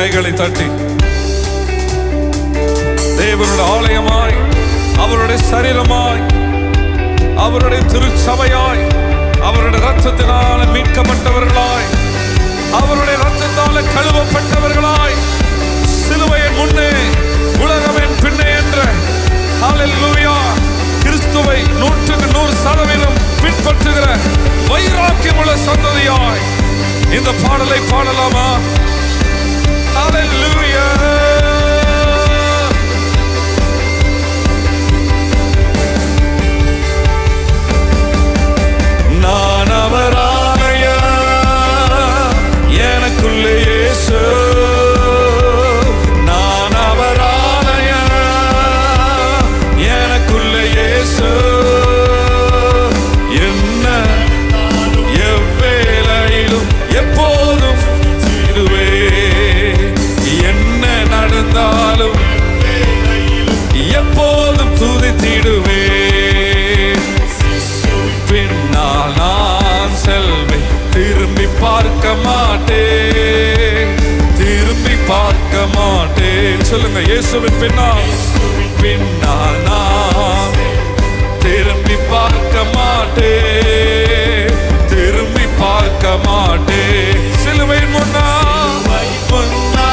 கைகளை தட்டி தேவனுடைய ஆலயமாய், அவருடைய சரீரமாய், அவருடைய திருச்சபையாய், அவருடைய ரத்தத்தினால மீட்கப்பட்டவர்களாய், அவருடைய ரத்தத்தால கழுவப்பட்டவர்களாய், சிலுவையின் முன்னே உலகமின் பின்னே என்ற ஹல்லேலூயா கிறிஸ்துவை 100% பின்பற்றுகிற வைராக்கியமுள்ள சந்ததியாய் இந்த பாடலை பாடலாமா? ஹல்லேலூயா. நான் அவரானய எனக்குள்ளே இயேசு, நான் அவரானய எனக்குள்ளே இயேசு, என்ன எவ்வேளையிலும் எப்போதும் சிலுவே, என்ன நடந்தாலும் எப்போதும் துதித்திடுவே, திரும்பி பார்க்க மாட்டேன், திரும்பி பார்க்க மாட்டேன். சொல்லுங்க, இயேசுவின் பின்னால் பின்னால் நான் திரும்பி பார்க்க மாட்டேன், திரும்பி பார்க்க மாட்டேன். சிலுவையின் முன்னா முன்னா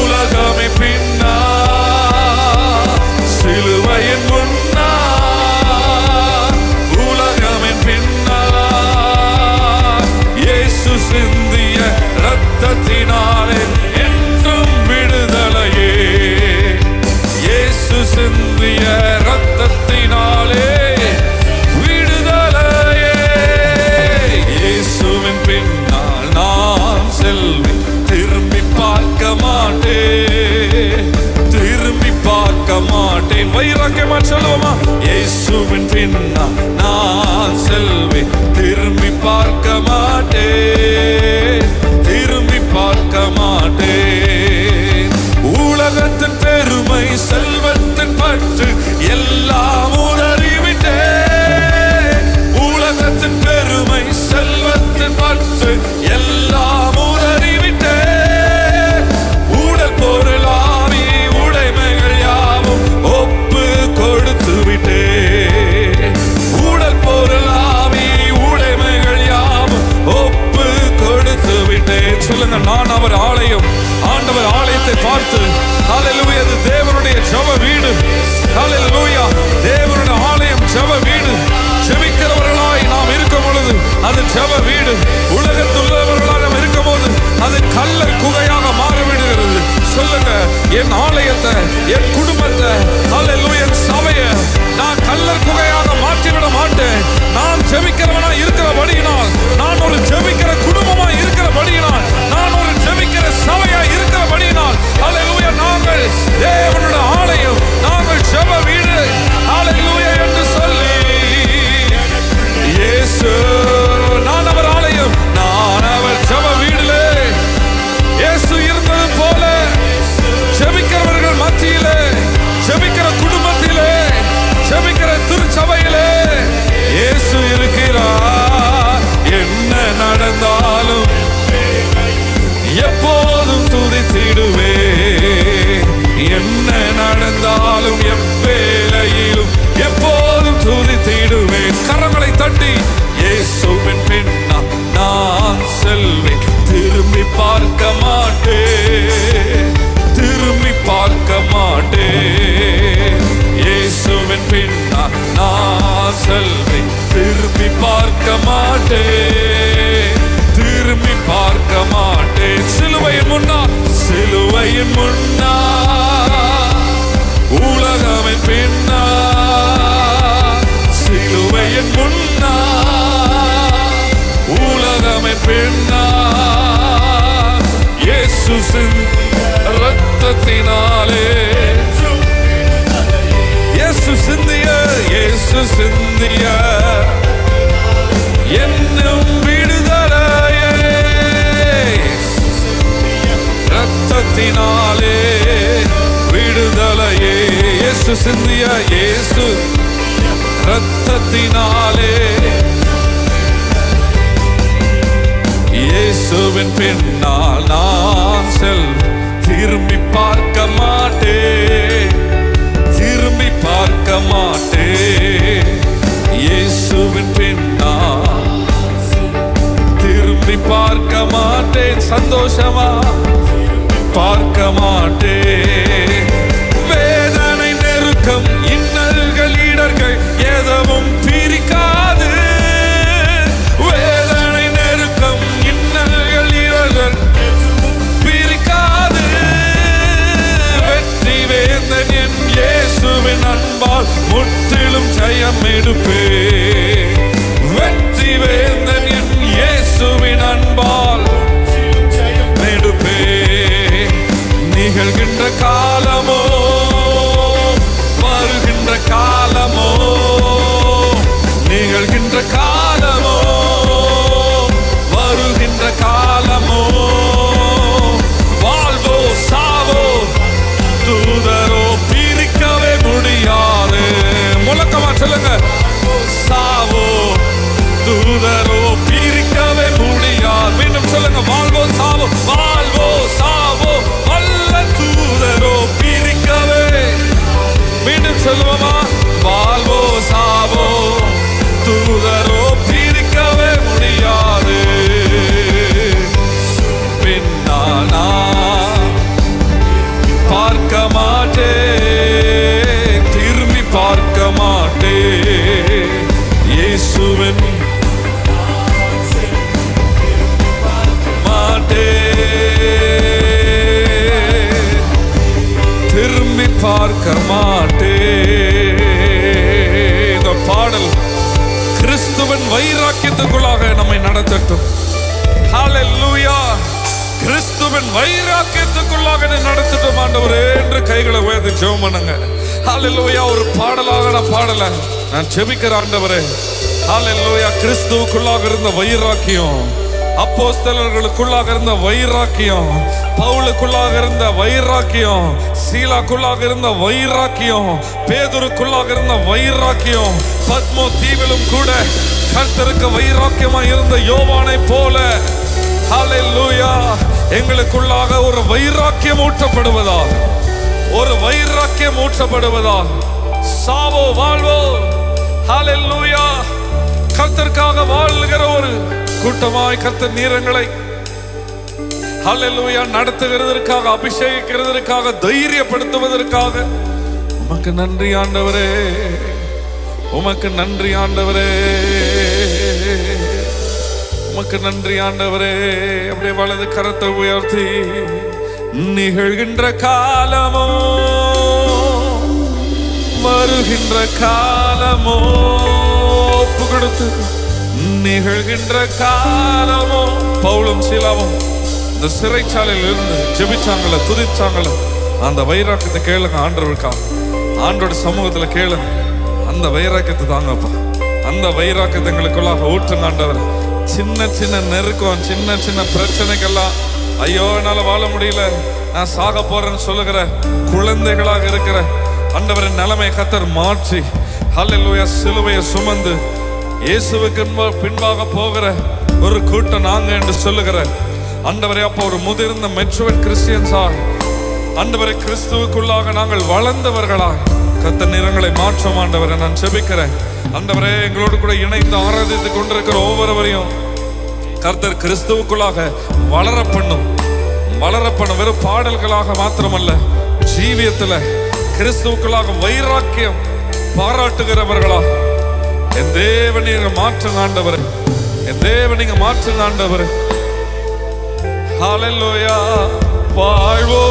உலகமே பின்னா, சிலுவையின் முன்னா சிந்திய ரத்தத்தினாலே என்றும் விடுதலையே, இயேசு சிந்திய ரத்தத்தினாலே விடுதலையே. இயேசுவின் பின்னால் நான் செல்வேன், திரும்பி பார்க்க மாட்டேன், திரும்பி பார்க்க மாட்டேன். வைராக்கியமா சொல்லுவோமா? இயேசுவின் பின்னால் நான் செல்வேன், திரும்பி பார்க்க மாட்டேன், திரும்பி பார்க்க மாட்டேன். உலகத்தின் பெருமை செல்வத்தின் பற்று எல்லாம் உதறிவிட்டேன், உலகத்தின் பெருமை செல்வத்தின் பற்று எல்லாம் உதறிவிட்டேன். உடல் பொருளாவி உடைமைகள் யாவும் ஒப்பு கொடுத்து விட்டேன், உடல் பொருளா ஒப்பு கொடுத்து விட்டேன். சொல்லுங்க, நான் அவர் ஆலயம். ஆண்டவர் ஆலயத்தை பார்த்து ஹல்லேலூயா, அது தேவனுடைய ஜெப வீடு. ஹல்லேலூயா, தேவனுடைய ஆலயம் ஜெப வீடு. ஜெபிக்கிறவர்களாய் நாம் இருக்கும் பொழுது அது ஜெப வீடு, உலகத்துள்ளவர்களாய் நாம் இருக்கும் போது அது கல்லர் குகையாக மாறிவிடுகிறது. சொல்லுங்க, என் ஆலயத்தை, என் குடும்பத்தை, ஹல்லேலூயா சபையை நான் கல்லர் குகையாக மாற்றிவிட மாட்டேன். நான் ஜெபிக்கிறவனா இருக்கிறபடியினால், நான் ஒரு ஜெபிக்கிற குடும்பமா இருக்கிறபடியினால், நான் ஒரு ஜெபிக்கிற சபையா இருக்கிறபடியினால், ஹல்லேலூயா நாங்கள் தேவனுடைய ஆலயம், நாங்கள் ஜெப வீடு. ஹல்லேலூயா என்று சொல்லி இயேசு, நான் அவர் ஆலயம், நான் அவர் ஜெப வீடுலே இயேசு இருந்தது போல ஜெபிக்கிறவர்கள் மத்தியிலே, ஜெபிக்கிற குடும்பத்திலே, ஜெபிக்கிற திருச்சபையிலே இயேசு இருக்கிறார். என்ன நடந்தாலும் எப்போதும் துதித்திடுவே, என்ன நடந்தாலும் எவ்வேளையிலும் எப்போதும் துதித்திடுவே. கரங்களை தட்டி இயேசுவின் பின்னால் நான் செல்வேன், திரும்பி பார்க்க மாட்டேன், திரும்பி பார்க்க மாட்டேன். இயேசுவின் பின்னால் நான் செல்வேன், திரும்பி பார்க்க மாட்டேன், திரும்பி பார்க்க மாட்டேன். சிலுவையின் முன்னால், சிலுவையின் முன்னால் உலகமின் பின்னால், சிலுவையின் முன்னால் உலகமின் பின்னால், இயேசுவின் ரத்தத்தினாலே இயேசு சிந்திய, இயேசு சிந்திய என்னும் விடுதலையே, ரத்தத்தினாலே விடுதலையே. இயேசு சிந்திய, இயேசு ரத்தத்தினாலே, இயேசு இயேசுவின் பின்னால் நான் திரும்பி பார்க்க மாட்டேன், திரும்பி பார்க்க மாட்டேன். இயேசுவின் பின்னால் திரும்பி பார்க்க மாட்டேன், சந்தோஷமா பார்க்க மாட்டேன். வேதனை, நெருக்கம், இன்னல்கள், இடர்கள் எதுவும் பிரிக்காது. வேதனை, நெருக்கம், இன்னல்கள், இடர்கள் பிரிக்காது. வெற்றி வேந்தன் என் இயேசுவின் அன்பால் முற்றிலும் ஜெயம் எடுப்பே. வெற்றி வேந்தன் என் இயேசுவின் அன்பால் எடுப்பே. நிகழ்கின்ற காலமோ வருகின்ற காலமோ, நிகழ்கின்ற காலமோ வருகின்ற காலமோ, வாழ்வோ சாவோ தூதரோ பிரிக்கவே முடியாது. முழக்கமா சொல்லுங்க, சாவோ தூதரோ பிரிக்கவே முடியாது. மீண்டும் சொல்லுங்க, வாழ்வோ சாவோ, வாழ்வோ சாவோ தூதரோ பிரிக்கவே. மீண்டும் சொல்லுவோமா, வாழ்வோ சாவோ தூதரோ பிரிக்கவே முடியாது. பின்னானா பார்க்க மாட்டே, திரும்பி பார்க்க மாட்டே. இயேசுவின் மாட்டே, திரும்பி பார்க்க மாட்டே. இந்த பாடல் கிறிஸ்துவின் வைராக்கியத்துக்குள்ளாக நம்மை நடத்தட்டும். ஹல்லேலூயா. கிறிஸ்துவின் வைராக்கியத்துக்குள்ளாக நடத்தட்டும் ஆண்டவரே என்று கைகளை உயர்த்தி ஜெபம் பண்ணுங்க. ஹல்லேலூயா. ஒரு பாடலாக நான் பாடல, நான் ஜெபிக்கிற ஆண்டவரே. ஹல்லேலூயா. கிறிஸ்துவுக்குள்ளாக இருந்த வைராக்கியம், அப்போஸ்தலர்களுக்குள்ளாக இருந்த வைராக்கியம், பவுலுக்குள்ளாக இருந்த வைராக்கியம், சீலாக்குள்ளாக இருந்த வைராக்கியம், பேதுருக்குள்ளாக இருந்த வைராக்கியம், பத்மோ தீவிலும் கூட கர்த்தருக்கு வைராக்கியமாய் இருந்த யோவானை போல ஹல்லேலூயா எங்களுக்குள்ளாக ஒரு வைராக்கியம் ஊற்றப்படுவதால், ஒரு வைராக்கியம் ஊற்றப்படுவதால் சாவோ வாழ்வோ ஹல்லேலூயா கர்த்தருக்காக வாழ்கிற ஒரு கூட்டமாய் கர்த்தர் நீரங்களை ஹல்லேலூயா நடத்துகிறதற்காக, அபிஷேகிக்கிறதற்காக, தைரியப்படுத்துவதற்காக உமக்கு நன்றி ஆண்டவரே, உமக்கு நன்றி ஆண்டவரே, உமக்கு நன்றி ஆண்டவரே. அப்படியே வலது கரத்தை உயர்த்தி, நிகழ்கின்ற காலமோ வருகின்ற காலமோ, ஒப்பு கொடுத்து நிகழ்கின்ற காலமோ. பவுலும் சீலாவும் இந்த சிறைச்சாலையில் இருந்து ஜெபிச்சாங்கள, துதிச்சாங்கள, அந்த வைராக்கியத்தை கேளுங்க ஆண்டவருக்கா, ஆண்டோட சமூகத்துல கேளுங்க. அந்த வைராக்கியத்தை தாங்கப்பா, அந்த வைராக்கியத்தை எங்களுக்குள்ளாக ஊற்றுங்க ஆண்டவர். சின்ன சின்ன நெருக்கம், சின்ன சின்ன பிரச்சனைகள்லாம், ஐயோ என்னால வாழ முடியல, நான் சாக போறேன்னு சொல்லுகிற குழந்தைகளாக இருக்கிற ஆண்டவரின் நிலைமையை கர்த்தர் மாற்றி ஹல்லேலூயா சிலுவையை சுமந்து இயேசுவுக்கு பின்பாக போகிற ஒரு கூட்டம் நாங்க என்று சொல்லுகிற ஆண்டவரே, அப்போ ஒரு முதிர்ந்த மெச்சூர்ட் கிறிஸ்டியன்ஸாக ஆண்டவரே, கிறிஸ்துவுக்குள்ளாக நாங்கள் வளர்ந்தவர்களாக கர்த்தர் நிறங்களை மாற்றும் ஆண்டவரை நான் செபிக்கிறேன். ஆண்டவரே, எங்களோடு கூட இணைந்து ஆராதித்துக் கொண்டிருக்கிற ஒவ்வொருவரையும் கர்த்தர் கிறிஸ்துவுக்குள்ளாக வளர பண்ணும். வெறும் பாடல்களாக மாத்திரமல்ல, ஜீவியத்துல கிறிஸ்துவுக்குள்ளாக வைராக்கியம் பாராட்டுகிறவர்களா என் தேவன் நீங்க மாற்றுங்க ஆண்டவரே, என் தேவன் நீங்க மாற்றுங்க ஆண்டவரே. ஹல்லேலூயா. வாழ்வோ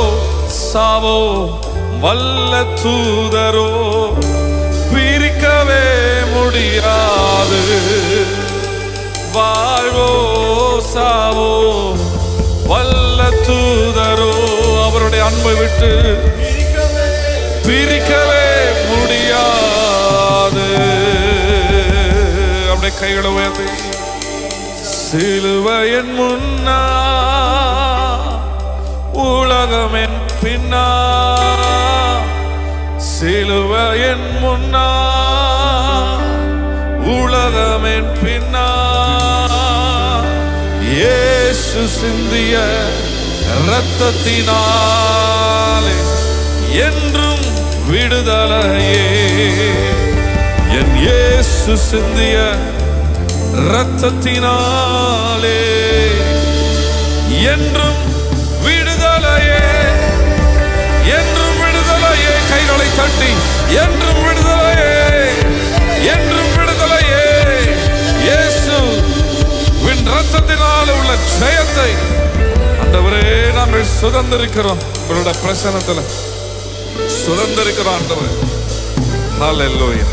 சாவோ வல்ல தூதரோ பிரிக்கவே முடியாது. வாழ்வோ சாவோ வல்ல தூதரோ, அவருடைய அன்பை விட்டு பிரிக்கவே முடியாது. கைகளை உயர்த்தி, சிலுவையின் முன்னா உலகமின் பின்னா, சிலுவையின் முன்னா உலகமின் பின்னா, இயேசு சிந்திய இரத்தத்தினாலே என்றும் விடுதலையே. என் இயேசு சிந்திய இரத்தத்தினாலே என்றும் விடுதலையே, என்றும் விடுதலையே. கைகளை தட்டி என்றும் விடுதலையே, என்றும் விடுதலையே. இயேசு வின் இரத்தத்தினால் உள்ள ஜெயத்தை ஆண்டவரே நாங்கள் சுதந்திரிக்கிறோம். உங்களுடைய பிரசன்னத்தில் சுதந்திரிக்கிறோம் ஆண்டவரே. ஹல்லேலூயா.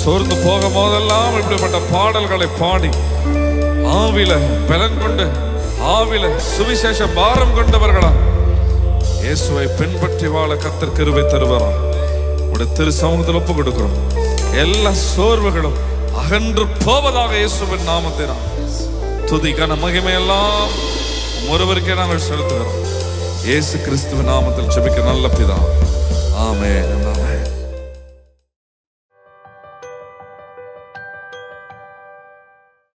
சோர்ந்து போகும் போதெல்லாம் இப்படிப்பட்ட பாடல்களை பாடி ஆவில பலன் கொண்டு ஆவில சுவிசேஷ பாரம் கொண்டவர்களா இயேசுவை பின்பற்றி வாழ கர்த்தர் கிருபை தருவாரா. உடைய திரு சமூகத்தில் ஒப்பு கொடுக்கிறோம். எல்லா சோர்வுகளும் அகன்று போவதாக இயேசுவின் நாமத்தினால். துதிக்கான மகிமையெல்லாம் ஒருவருக்கே நாங்கள் செலுத்துகிறோம். இயேசு கிறிஸ்துவின் நாமத்தில் ஜெபிக்க நல்ல பிதாவே, ஆமென்.